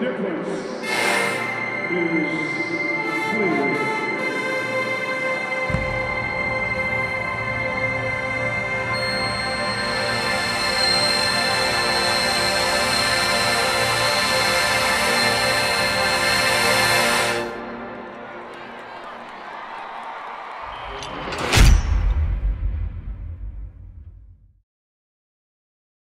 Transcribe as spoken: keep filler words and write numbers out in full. difference is